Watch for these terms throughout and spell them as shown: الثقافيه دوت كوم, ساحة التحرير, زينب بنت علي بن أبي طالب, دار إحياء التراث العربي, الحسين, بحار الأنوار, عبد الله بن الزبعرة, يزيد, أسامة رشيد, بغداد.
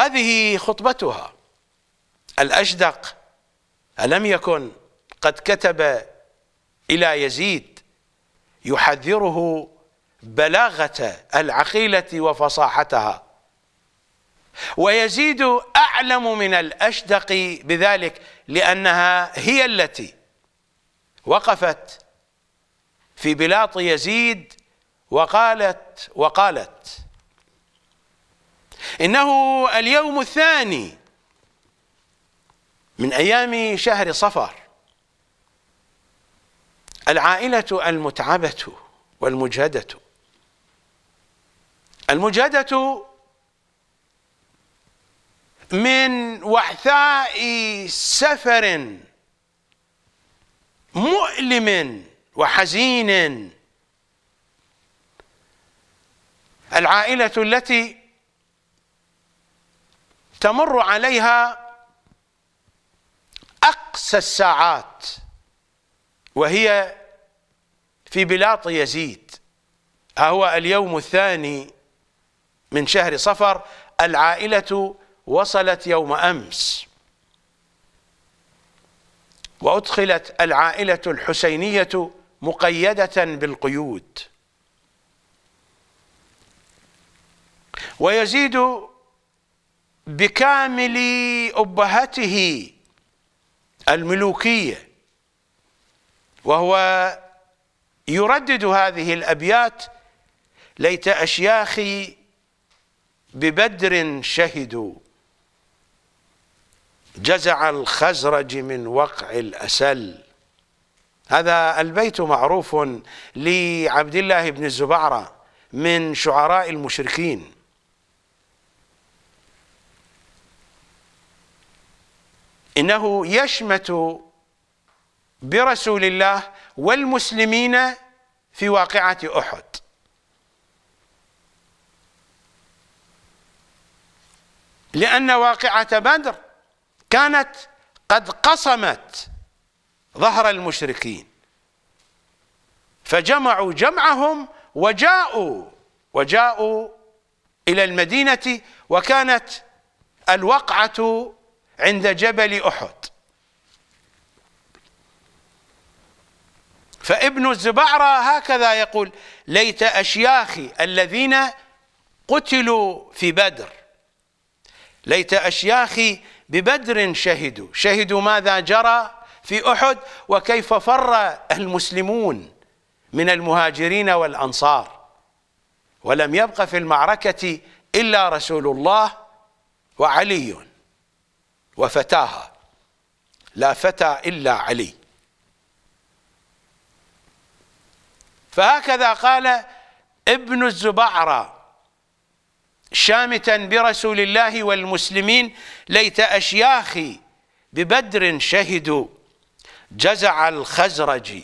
هذه خطبتها. الأشدق ألم يكن قد كتب إلى يزيد يحذره بلاغة العقيلة وفصاحتها، ويزيد أعلم من الأشدق بذلك، لأنها هي التي وقفت في بلاط يزيد وقالت إنه اليوم الثاني من أيام شهر صفر، العائلة المتعبة والمجهدة، المجهدة من وحثاء سفر مؤلم وحزين، العائلة التي تمر عليها أقصى الساعات وهي في بلاط يزيد. ها هو اليوم الثاني من شهر صفر، العائلة وصلت يوم أمس، وأدخلت العائلة الحسينية مقيدة بالقيود. ويزيد بكامل أبهته الملوكية وهو يردد هذه الأبيات: ليت أشياخي ببدر شهدوا، جزع الخزرج من وقع الأسل. هذا البيت معروف لعبد الله بن الزبعرة من شعراء المشركين. إنه يشمت برسول الله والمسلمين في واقعة أحد. لأن واقعة بدر كانت قد قصمت ظهر المشركين، فجمعوا جمعهم وجاءوا إلى المدينة، وكانت الوقعة عند جبل أحد. فابن الزبعرة هكذا يقول: ليت أشياخي الذين قتلوا في بدر، ليت أشياخي ببدر شهدوا. شهدوا ماذا جرى في أحد وكيف فر المسلمون من المهاجرين والأنصار، ولم يبق في المعركة إلا رسول الله وعلي وفتاها، لا فتى إلا علي. فهكذا قال ابن الزبعرة شامتا برسول الله والمسلمين: ليت أشياخي ببدر شهدوا، جزع الخزرج.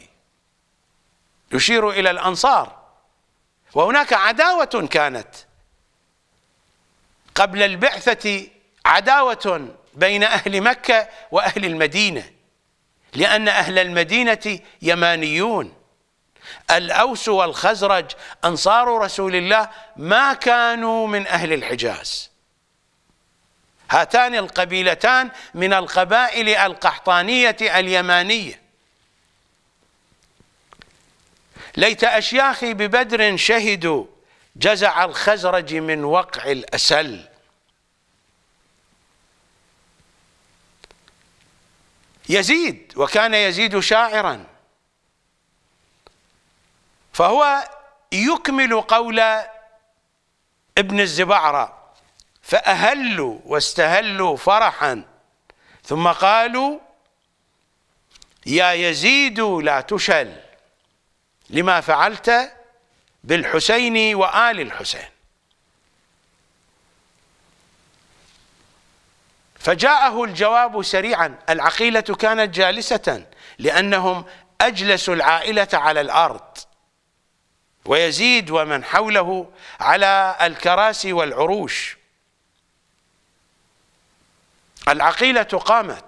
يشير إلى الأنصار، وهناك عداوة كانت قبل البعثة، عداوة بين أهل مكة وأهل المدينة، لأن أهل المدينة يمانيون. الأوس والخزرج أنصار رسول الله ما كانوا من أهل الحجاز. هاتان القبيلتان من القبائل القحطانية اليمانية. ليت أشياخي ببدر شهدوا، جزع الخزرج من وقع الأسل. يزيد، وكان يزيد شاعرا، فهو يكمل قول ابن الزبعرة: فأهلوا واستهلوا فرحا، ثم قالوا يا يزيد لا تشل لما فعلت بالحسين وآل الحسين. فجاءه الجواب سريعا. العقيلة كانت جالسة لأنهم أجلسوا العائلة على الأرض، ويزيد ومن حوله على الكراسي والعروش. العقيلة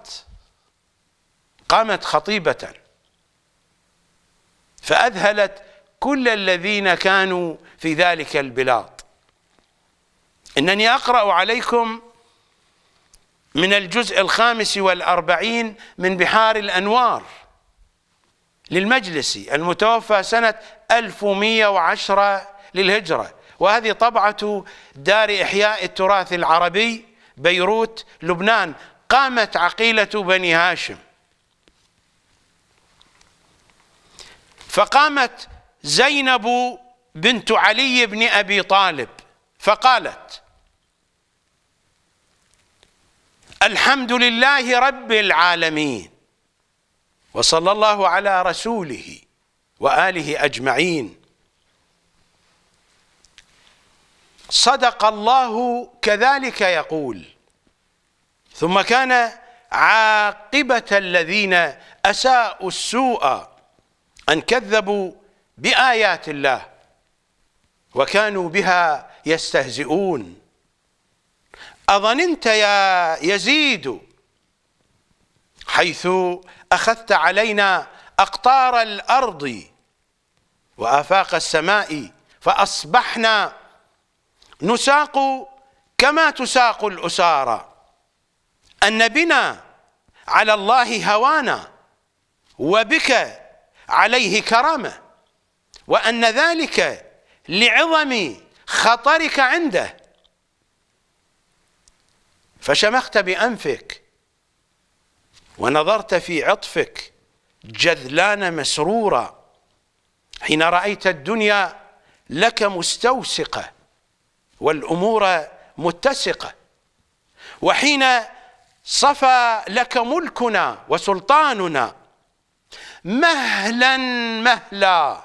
قامت خطيبة، فأذهلت كل الذين كانوا في ذلك البلاط. إنني أقرأ عليكم من الجزء 45 من بحار الأنوار للمجلسي المتوفى سنة 1110 للهجرة، وهذه طبعة دار إحياء التراث العربي بيروت لبنان، قامت عقيلة بني هاشم. فقامت زينب بنت علي بن أبي طالب فقالت: الحمد لله رب العالمين، وصلى الله على رسوله وآله أجمعين، صدق الله كذلك يقول. ثم كان عاقبة الذين أساءوا السوء أن كذبوا بآيات الله وكانوا بها يستهزئون. أظننت يا يزيد حيث أخذت علينا أقطار الأرض وآفاق السماء فأصبحنا نساق كما تساق الأسارى، أن بنا على الله هوانا وبك عليه كرامة، وأن ذلك لعظم خطرك عنده، فشمخت بأنفك ونظرت في عطفك جذلان مسرورا حين رأيت الدنيا لك مستوسقة والأمور متسقة، وحين صفى لك ملكنا وسلطاننا مهلا مهلا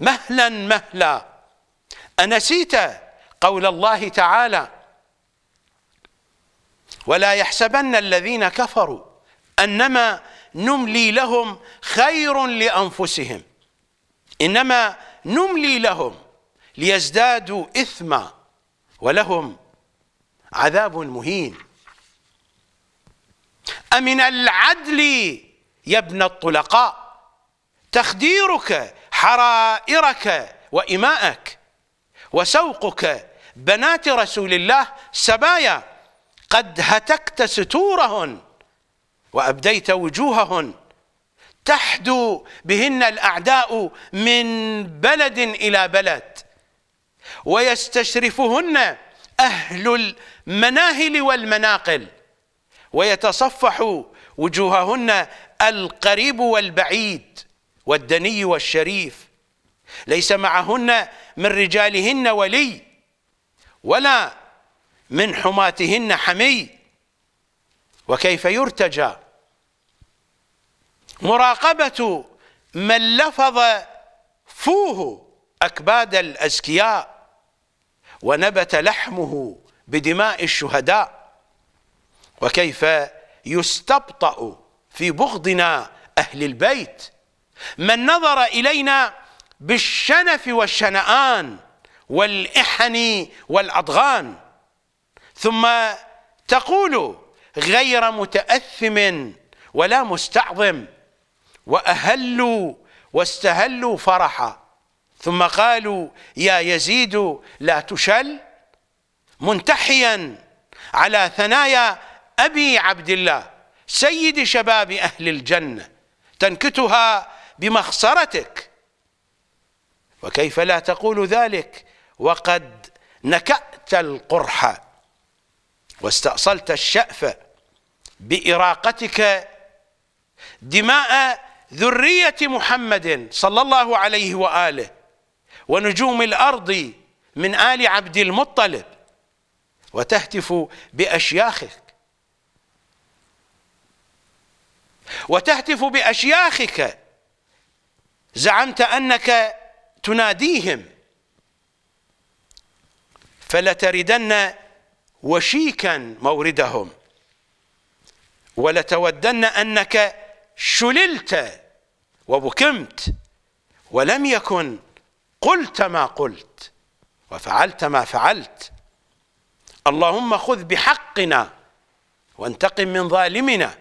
مهلا مهلا. أنسيت قول الله تعالى: ولا يحسبن الذين كفروا أنما نملي لهم خير لأنفسهم إنما نملي لهم ليزدادوا إثما ولهم عذاب مهين. أمن العدل يا ابن الطلقاء تخديرك حرائرك وإماءك، وسوقك بنات رسول الله سبايا قد هتكت ستورهن وأبديت وجوههن، تحدو بهن الأعداء من بلد إلى بلد، ويستشرفهن أهل المناهل والمناقل، ويتصفح وجوههن القريب والبعيد والدني والشريف، ليس معهن من رجالهن ولي ولا من حماتهن حمي. وكيف يرتجى مراقبة من لفظ فوه أكباد الأزكياء ونبت لحمه بدماء الشهداء، وكيف يستبطأ في بغضنا أهل البيت من نظر إلينا بالشنف والشنآن والإحن والأضغان. ثم تقول غير متأثم ولا مستعظم: وأهلوا واستهلوا فرحا. ثم قالوا: يا يزيد لا تشل، منتحيا على ثنايا أبي عبد الله سيد شباب أهل الجنة تنكتها بمخصرتك. وكيف لا تقول ذلك وقد نكأت القرح واستأصلت الشأف بإراقتك دماء ذرية محمد صلى الله عليه وآله ونجوم الأرض من آل عبد المطلب، وتهتف بأشياخك زعمت أنك تناديهم. فلتردن وشيكا موردهم، ولتودن أنك شللت وبكمت ولم يكن قلت ما قلت وفعلت ما فعلت. اللهم خذ بحقنا وانتقم من ظالمنا،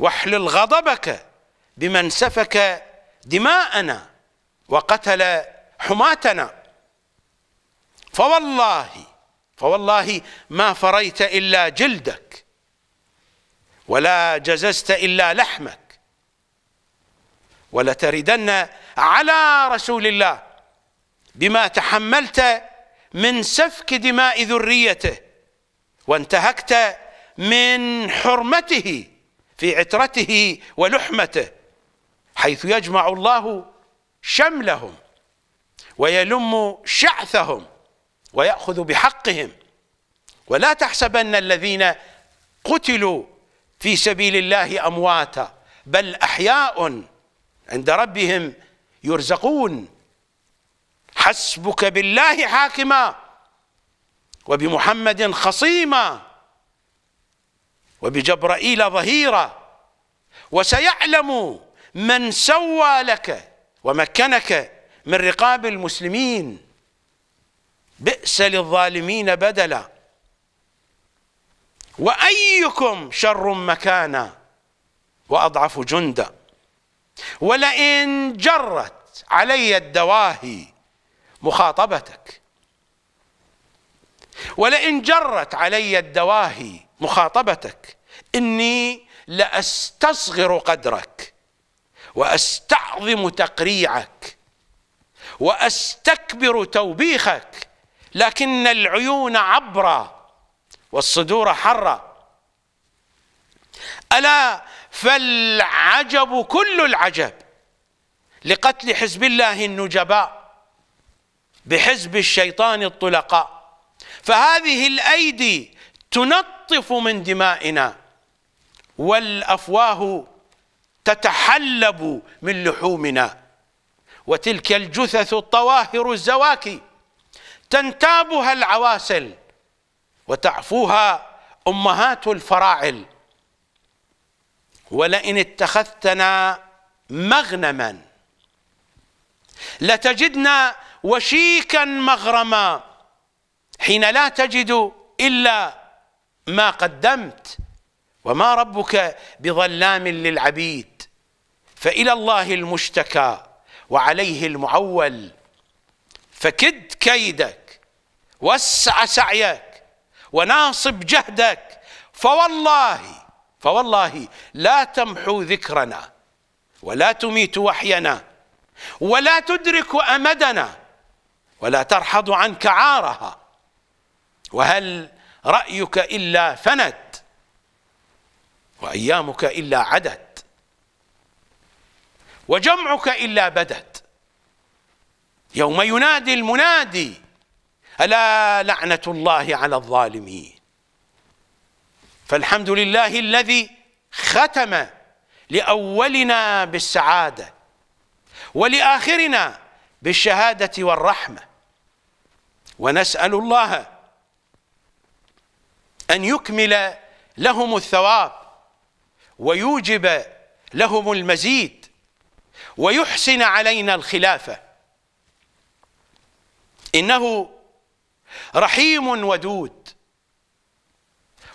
واحلل غضبك بمن سفك دماءنا وقتل حماتنا. فوالله فوالله ما فريت إلا جلدك، ولا جززت إلا لحمك، ولتردن على رسول الله بما تحملت من سفك دماء ذريته، وانتهكت من حرمته في عترته ولحمته، حيث يجمع الله شملهم ويلم شعثهم ويأخذ بحقهم. ولا تحسبن الذين قتلوا في سبيل الله أمواتا، بل أحياء عند ربهم يرزقون. حسبك بالله حاكما، وبمحمد خصيما، وبجبرائيل ظهيرا، وسيعلم من سوى لك ومكنك من رقاب المسلمين. بئس للظالمين بدلا، وأيكم شر مكانا وأضعف جندا، ولئن جرت علي الدواهي مخاطبتك، ولئن جرت علي الدواهي مخاطبتك إني لأستصغر قدرك، وأستعظم تقريعك، وأستكبر توبيخك، لكن العيون عبرا والصدور حرا. ألا فالعجب كل العجب لقتل حزب الله النجباء بحزب الشيطان الطلقاء، فهذه الأيدي تنطف من دمائنا، والأفواه تتحلب من لحومنا، وتلك الجثث الطواهر الزواكي تنتابها العواسل، وتعفوها أمهات الفراعل. ولئن اتخذتنا مغنما لتجدنا وشيكا مغرما، حين لا تجد إلا ما قدمت، وما ربك بظلام للعبيد. فإلى الله المشتكى وعليه المعول، فكد كيدك، وسع سعيك، وناصب جهدك، فوالله لا تمحو ذكرنا، ولا تميت وحينا، ولا تدرك أمدنا، ولا ترحض عنك عارها، وهل رأيك إلا فند، وأيامك إلا عدد، وجمعك إلا بدت. يوم ينادي المنادي، ألا لعنة الله على الظالمين. فالحمد لله الذي ختم لأولنا بالسعادة، ولآخرنا بالشهادة والرحمة. ونسأل الله أن يكمل لهم الثواب، ويوجب لهم المزيد، ويحسن علينا الخلافة، إنه رحيم ودود،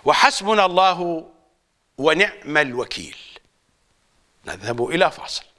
وحسبنا الله ونعم الوكيل. نذهب إلى فاصل.